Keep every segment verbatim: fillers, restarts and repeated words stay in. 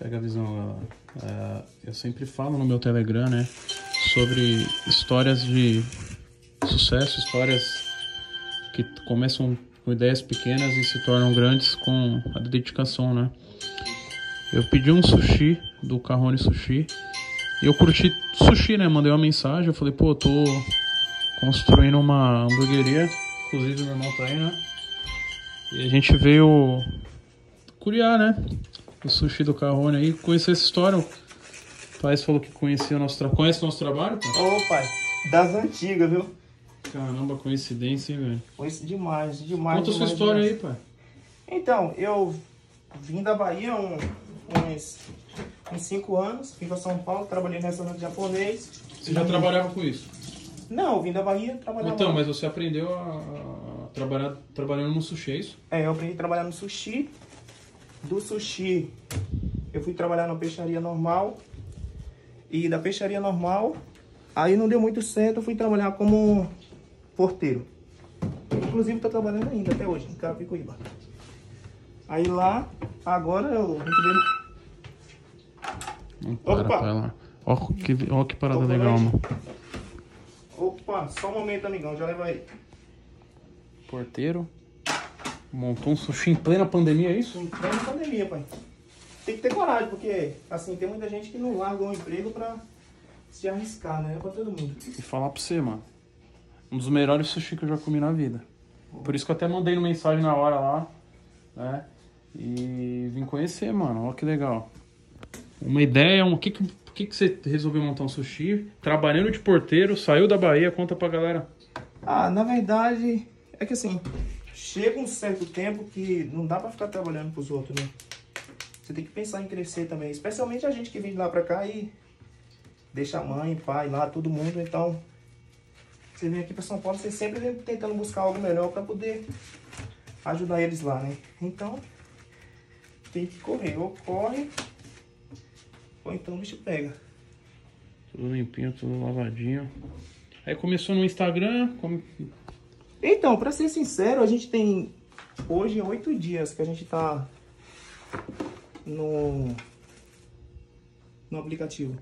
Pega a visão. Uh, eu sempre falo no meu Telegram, né, sobre histórias de sucesso, histórias que começam com ideias pequenas e se tornam grandes com a dedicação, né? Eu pedi um sushi do Carrone Sushi e eu curti sushi, né? Mandei uma mensagem, eu falei, pô, eu tô construindo uma hamburgueria, inclusive meu irmão tá aí, né? E a gente veio curiar, né, o sushi do Carrone aí, conhecer essa história. O pai falou que conhecia o nosso trabalho. Conhece o nosso trabalho, pai? Ô, pai, das antigas, viu? Caramba, coincidência, hein, velho? Coincidência demais, demais. Conta a sua história aí, pai. Então, eu vim da Bahia um, uns, uns cinco anos, vim pra São Paulo, trabalhei no restaurante japonês. Você já trabalhava com isso? Não, eu vim da Bahia, trabalhava. Então, mas você aprendeu a trabalhar trabalhando no sushi, é isso? É, eu aprendi a trabalhar no sushi. Do sushi, eu fui trabalhar na peixaria normal. E da peixaria normal, aí não deu muito certo, eu fui trabalhar como porteiro. Inclusive, estou trabalhando ainda até hoje, em Capicuíba. Aí lá, agora eu... Não, para, opa! Para lá. Olha que, olha que parada. Opa, legal, mano. Opa, só um momento, amigão, já leva aí. Porteiro. Montou um sushi em plena pandemia, é isso? Em plena pandemia, pai. Tem que ter coragem, porque, assim, tem muita gente que não larga um emprego pra se arriscar, né? É pra todo mundo. E falar pra você, mano, um dos melhores sushi que eu já comi na vida. Por isso que eu até mandei uma mensagem na hora lá, né? E vim conhecer, mano. Olha que legal. Uma ideia, um... Que que, que que você resolveu montar um sushi? Trabalhando de porteiro, saiu da Bahia, conta pra galera. Ah, na verdade, é que assim... Chega um certo tempo que não dá pra ficar trabalhando pros outros, né? Você tem que pensar em crescer também. Especialmente a gente que vem de lá pra cá e deixa a mãe, pai lá, todo mundo. Então, você vem aqui pra São Paulo, você sempre vem tentando buscar algo melhor pra poder ajudar eles lá, né? Então, tem que correr. Ou corre, ou então o bicho pega. Tudo limpinho, tudo lavadinho. Aí começou no Instagram, como... Então, pra ser sincero, a gente tem hoje oito dias que a gente tá no, no aplicativo.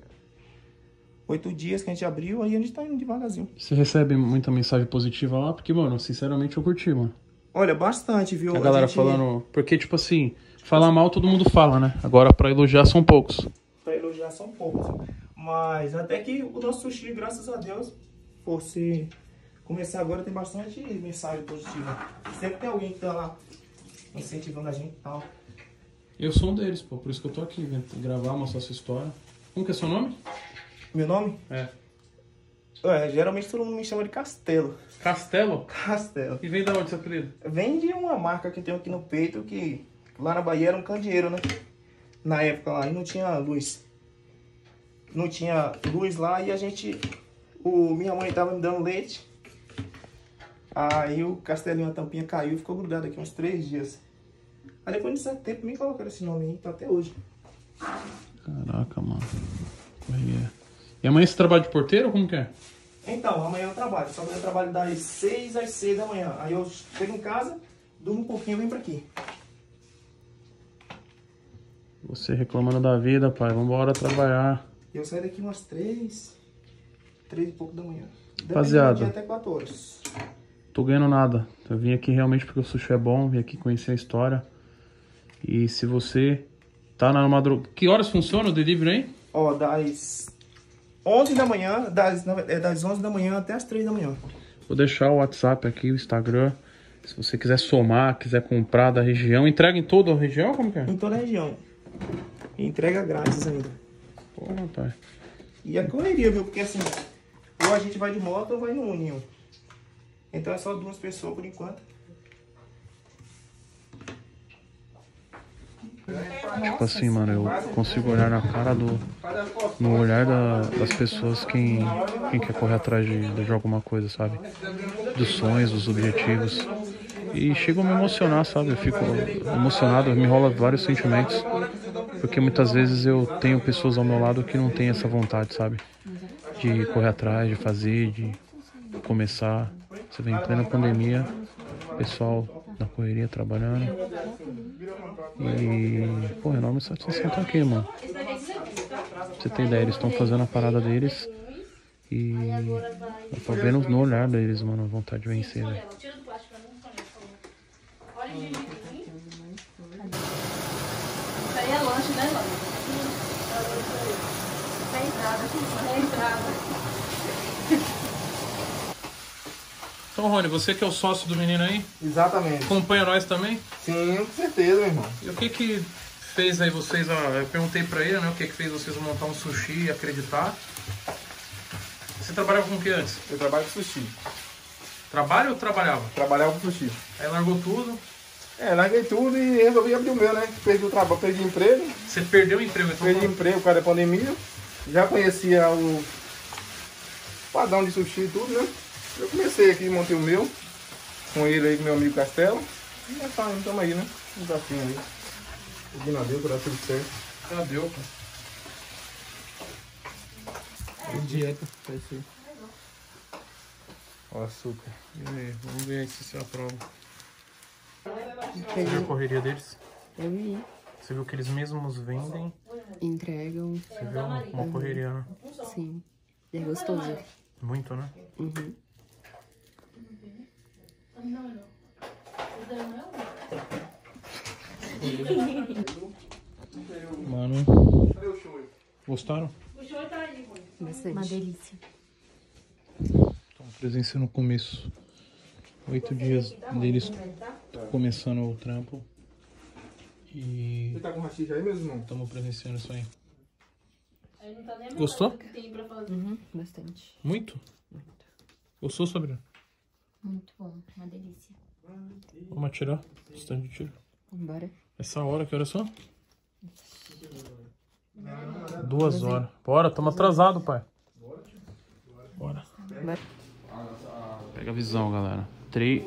Oito dias que a gente abriu, aí a gente tá indo devagarzinho. Você recebe muita mensagem positiva lá? Porque, mano, sinceramente eu curti, mano. Olha, bastante, viu? A galera a gente... falando... Porque, tipo assim, falar mal todo mundo fala, né? Agora pra elogiar são poucos. Pra elogiar são poucos. Mas até que o nosso sushi, graças a Deus, por ser... Começar agora tem bastante mensagem positiva. Sempre tem alguém que tá lá incentivando a gente e tal. Eu sou um deles, pô. Por isso que eu tô aqui, vendo gravar, mostrar sua história. Como que é seu nome? Meu nome? É. Ué, geralmente todo mundo me chama de Castelo. Castelo? Castelo. E vem da onde esse apelido? Vem de uma marca que eu tenho aqui no peito, que lá na Bahia era um candeeiro, né? Na época lá, e não tinha luz. Não tinha luz lá e a gente... O, minha mãe tava me dando leite. Aí o castelinho, a tampinha caiu e ficou grudado aqui uns três dias. Aí depois de certo tempo me colocaram esse nome aí, tá até hoje. Caraca, mano. É. E amanhã você trabalha de porteiro ou como que é? Então, amanhã eu trabalho. Só que eu trabalho das seis às seis da manhã. Aí eu chego em casa, durmo um pouquinho e venho pra aqui. Você reclamando da vida, pai. Vambora trabalhar. Eu saio daqui umas três, três e pouco da manhã. Rapaziada. Até quatro horas. Tô ganhando nada. Eu vim aqui realmente porque o sushi é bom, vim aqui conhecer a história. E se você tá na madrugada... Que horas funciona o delivery aí? Ó, das onze da manhã, das, é das onze da manhã até as três da manhã. Vou deixar o WhatsApp aqui, o Instagram. Se você quiser somar, quiser comprar da região, entrega em toda a região? Como que é? Em toda a região. Entrega grátis ainda. Pô, rapaz. E a correria, viu? Porque assim, ou a gente vai de moto ou vai no ninho. Então é só duas pessoas por enquanto. Tipo assim, mano, eu consigo olhar na cara do... No olhar da, das pessoas quem, quem quer correr atrás de, de alguma coisa, sabe? Dos sonhos, dos objetivos. E chega a me emocionar, sabe? Eu fico emocionado, me rola vários sentimentos. Porque muitas vezes eu tenho pessoas ao meu lado que não têm essa vontade, sabe? De correr atrás, de fazer, de começar... Você vem em plena pandemia, pessoal na correria trabalhando. E, pô, enorme satisfação tá aqui, mano. Pra você ter ideia, eles estão fazendo a parada deles. E eu tô vendo no olhar deles, mano, a vontade de vencer, velho. Então, Rony, você que é o sócio do menino aí? Exatamente. Acompanha nós também? Sim, com certeza, meu irmão. E o que que fez aí vocês, ó, eu perguntei pra ele, né, o que que fez vocês montar um sushi e acreditar? Você trabalhava com o que antes? Eu trabalho com sushi. Trabalho ou trabalhava? Trabalhava com sushi. Aí largou tudo? É, larguei tudo e resolvi abrir o meu, né? Perdi o trabalho, perdi o emprego. Você perdeu o emprego então? Perdi o emprego por causa da pandemia. Já conhecia o padrão de sushi e tudo, né? Eu comecei aqui, montei o meu. Com ele aí, com meu amigo Castelo. E já tá, estamos aí, né? Um desafio aí. Pedindo a Deus pra dar tudo certo. Já deu, cara. E dieta, vai ser. Ó, açúcar. E aí, vamos ver aí se você aprova. Você viu a correria deles? Eu vi. Você viu que eles mesmos vendem? Entregam. Você viu uma, uma uhum. correria, né? Sim. É gostoso. Muito, né? Uhum. Mano. Gostaram? Bastante. Uma delícia. Estamos presenciando o começo. Oito dias deles começando o trampo. E... Você tá com rachixe aí mesmo, irmão? Estamos presenciando isso aí. Gostou? Uhum, bastante. Muito? Muito. Gostou, Sabrina? Muito bom, uma delícia. Vamos atirar? Stand de tiro. Vambora. Essa hora, que hora é só? Duas horas. Bora, estamos atrasados, pai. Bora. Pega a visão, galera. Três,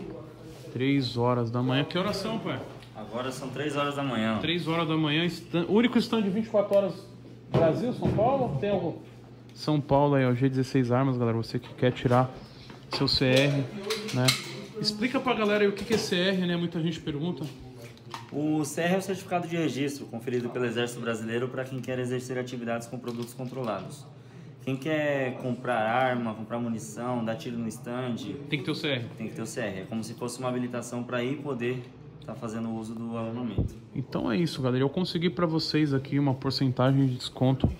três horas da manhã. Que horas são, pai? Agora são três horas da manhã. Três horas da manhã. Stand... Único stand de vinte e quatro horas Brasil, São Paulo? Tem algum? São Paulo aí, ó. G dezesseis Armas, galera. Você que quer tirar seu C R, né? Explica pra galera aí o que é C R, né? Muita gente pergunta. O C R é o certificado de registro conferido pelo Exército Brasileiro para quem quer exercer atividades com produtos controlados. Quem quer comprar arma, comprar munição, dar tiro no stand... Tem que ter o C R. Tem que ter o C R. É como se fosse uma habilitação para ir poder estar tá fazendo uso do armamento. Então é isso, galera. Eu consegui para vocês aqui uma porcentagem de desconto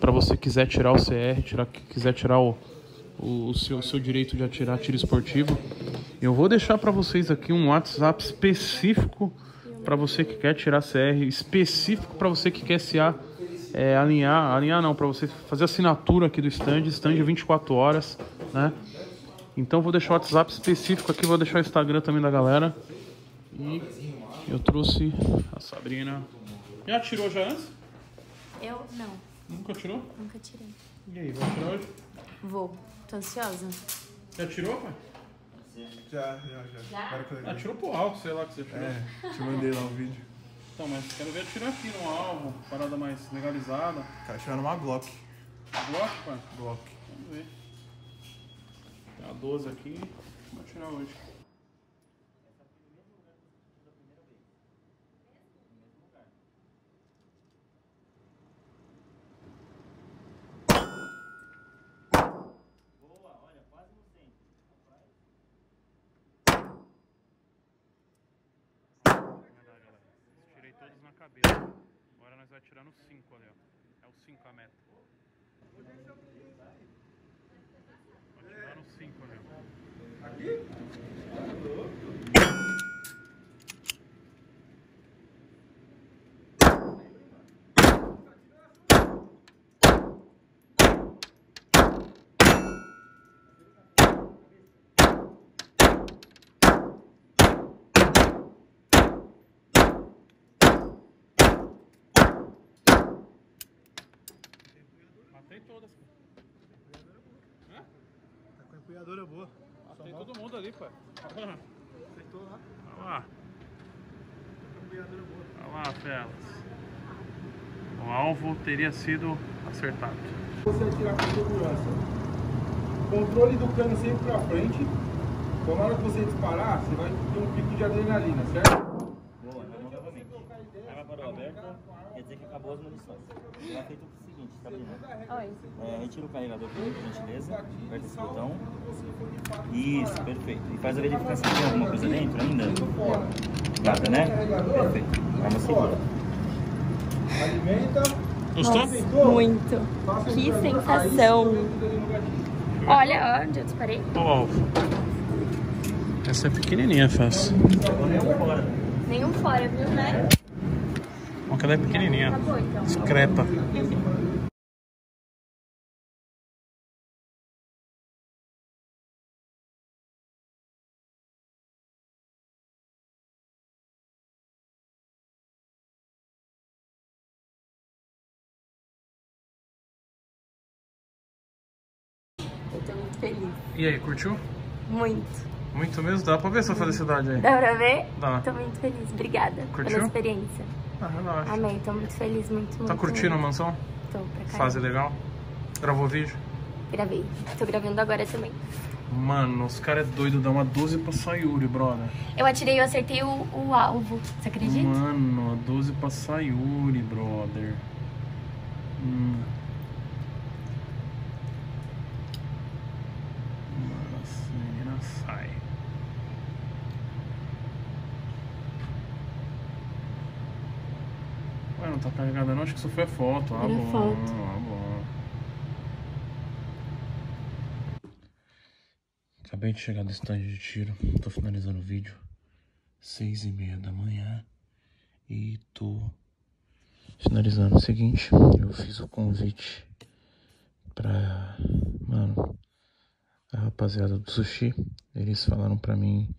para você quiser tirar o C R, tirar, quiser tirar o, o, o, seu, o seu direito de atirar tiro esportivo. Eu vou deixar para vocês aqui um WhatsApp específico para você que quer tirar C R, específico para você que quer S A, é, alinhar, alinhar não, para você fazer assinatura aqui do stand, stand vinte e quatro horas, né? Então vou deixar o WhatsApp específico aqui, vou deixar o Instagram também da galera. E eu trouxe a Sabrina. Já atirou já antes? Eu não. Nunca atirou? Nunca tirei. E aí, vai atirar hoje? Vou, tô ansiosa. Já atirou, pai? Já, já, já. já? Atirou pro alvo, sei lá que você atirou. É, te mandei lá o vídeo. Então, mas quero ver atirar aqui no alvo, parada mais legalizada. Tá atirando uma Glock. Glock, pai? Glock. Vamos ver. Tem a doze aqui, vou atirar hoje. Agora nós vamos atirar no cinco ali, ó. É o cinco a meta. Vamos atirar no cinco ali, ó. Todas. Hã? Tá com a empunhadora boa. Ah, tem todo mundo ali, pai. Acertou lá. Olha lá. Tá com a empunhadora boa. Olha lá, felas. O alvo teria sido acertado. Você atirar com segurança. Controle do cano sempre pra frente. Então, na hora que você disparar, você vai ter um pico de adrenalina, certo? Boa, então, farol aberta, quer dizer que acabou as munições. Será feito o seguinte, Sabrina. Oi. É, retira o carregador aqui, por gentileza. Aperta esse botão. Isso, perfeito. E faz a verificação. Tem alguma coisa dentro ainda? Nada, né? Perfeito. Arma segura. Alimenta. Gostou? Muito. Que sensação. Olha, onde eu disparei. Uau. Essa é pequenininha, faz. Nenhum fora, viu, né? Bom, que ela é pequenininha. Acabou, então. Discreta. Eu tô muito feliz. E aí, curtiu? Muito. Muito mesmo? Dá pra ver sua felicidade aí? Dá pra ver? Dá. Tô muito feliz, obrigada. Curtiu? Pela experiência. Ah, relaxa. Amei, tô muito feliz, muito, muito. Tá curtindo muito a mansão? Tô, pra cá. Fase legal? Gravou vídeo? Gravei. Tô gravando agora também. Mano, os caras é doido, dá uma doze pra Sayuri, brother. Eu atirei e acertei o, o alvo, você acredita? Mano, a doze pra Sayuri, brother. Hum... Sai. Ué, não tá carregada não, acho que só foi a foto. Ah, bom, foto. Ah, bom. Acabei de chegar do estádio de tiro, tô finalizando o vídeo. Seis e meia da manhã. E tô finalizando o seguinte, eu fiz o convite pra... Mano... A rapaziada do sushi, eles falaram pra mim,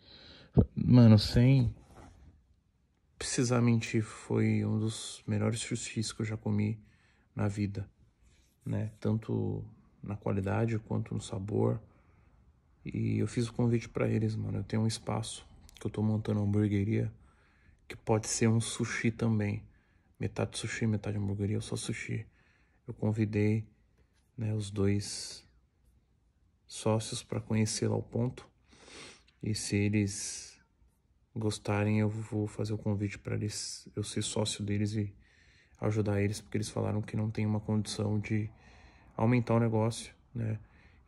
mano, sem precisar mentir, foi um dos melhores sushis que eu já comi na vida, né? Tanto na qualidade quanto no sabor. E eu fiz o convite pra eles, mano. Eu tenho um espaço que eu tô montando uma hamburgueria que pode ser um sushi também. Metade sushi, metade hamburgueria, só sushi. Eu convidei, né, os dois sócios para conhecer lá o ponto, e se eles gostarem eu vou fazer o convite para eles, eu ser sócio deles e ajudar eles, porque eles falaram que não tem uma condição de aumentar o negócio, né?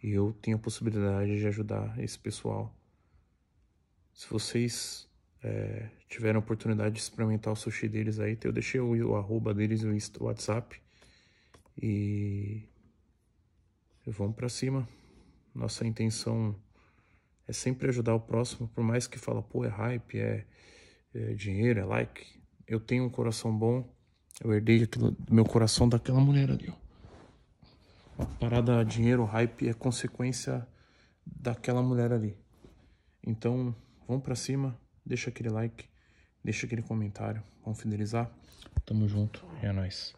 E eu tenho a possibilidade de ajudar esse pessoal. Se vocês é, tiverem a oportunidade de experimentar o sushi deles aí, eu deixei o, o arroba deles e o WhatsApp, e vamos para cima. Nossa intenção é sempre ajudar o próximo, por mais que fala, pô, é hype, é, é dinheiro, é like. Eu tenho um coração bom, eu herdei do meu coração daquela mulher ali, ó. A parada dinheiro, hype, é consequência daquela mulher ali. Então, vamos pra cima, deixa aquele like, deixa aquele comentário, vamos fidelizar. Tamo junto, é nóis.